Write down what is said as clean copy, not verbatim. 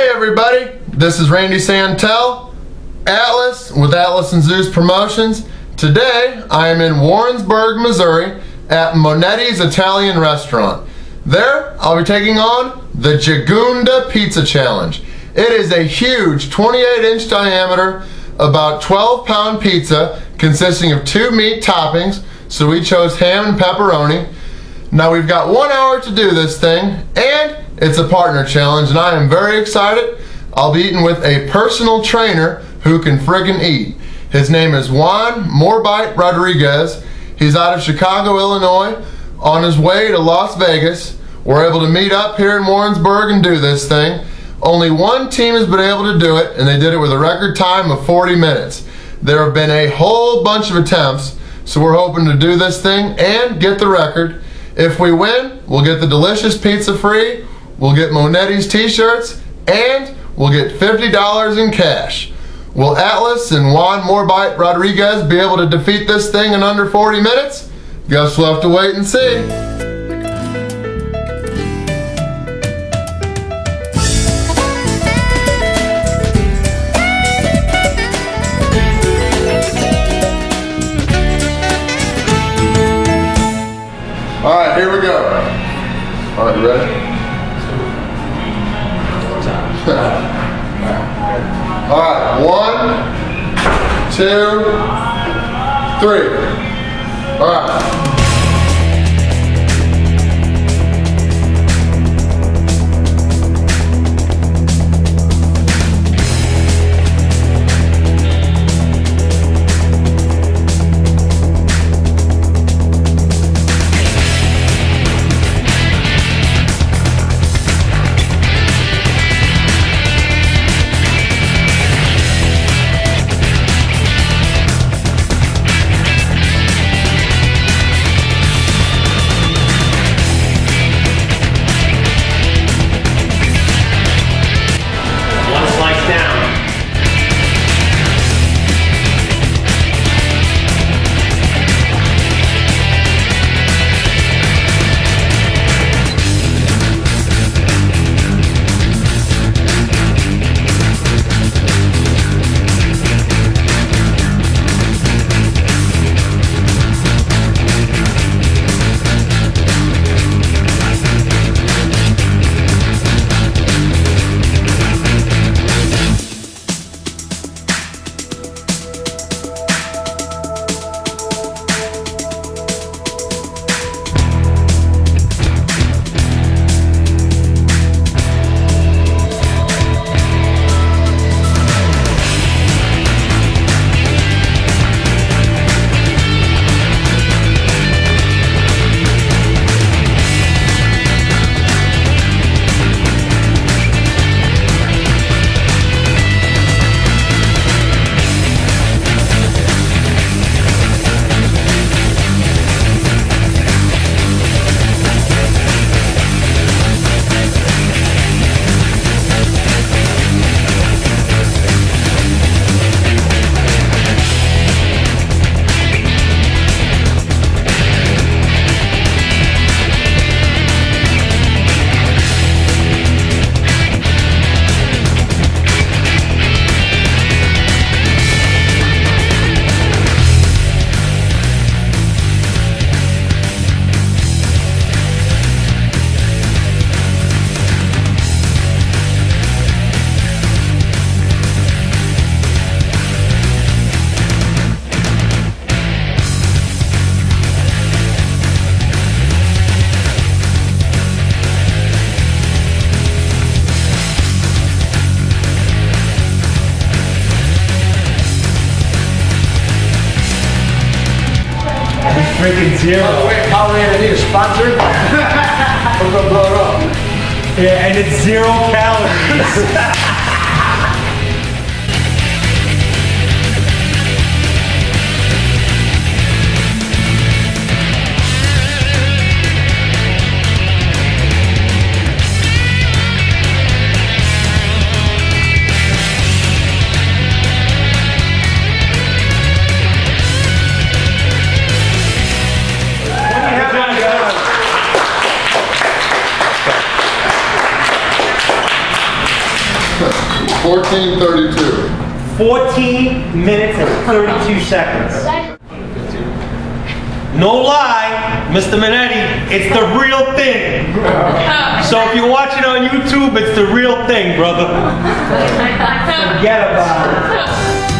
Hey everybody, this is Randy Santel, Atlas with Atlas and Zeus Promotions. Today I am in Warrensburg, Missouri at Monetti's Italian Restaurant. There I'll be taking on the Gigunda Pizza Challenge. It is a huge 28-inch diameter, about 12-pound pizza consisting of 2 meat toppings, so we chose ham and pepperoni. Now we've got 1 hour to do this thing, and it's a partner challenge, and I am very excited. I'll be eating with a personal trainer who can friggin' eat. His name is Juan "More Bite" Rodriguez. He's out of Chicago, Illinois, on his way to Las Vegas. We're able to meet up here in Warrensburg and do this thing. Only one team has been able to do it, and they did it with a record time of 40 minutes. There have been a whole bunch of attempts, so we're hoping to do this thing and get the record. If we win, we'll get the delicious pizza free, we'll get Monetti's t-shirts, and we'll get $50 in cash. Will Atlas and Juan "More Bite" Rodriguez be able to defeat this thing in under 40 minutes? Guess we'll have to wait and see. Alright, here we go. Alright, you ready? Alright, 1, 2, 3. Alright. Freaking zero. Oh, wait, probably I need a sponsor. We're gonna blow it up. Yeah, and it's 0 calories. 14:32. 14 minutes and 32 seconds. No lie, Mr. Monetti, it's the real thing. So if you're watching on YouTube, it's the real thing, brother. Forget about it.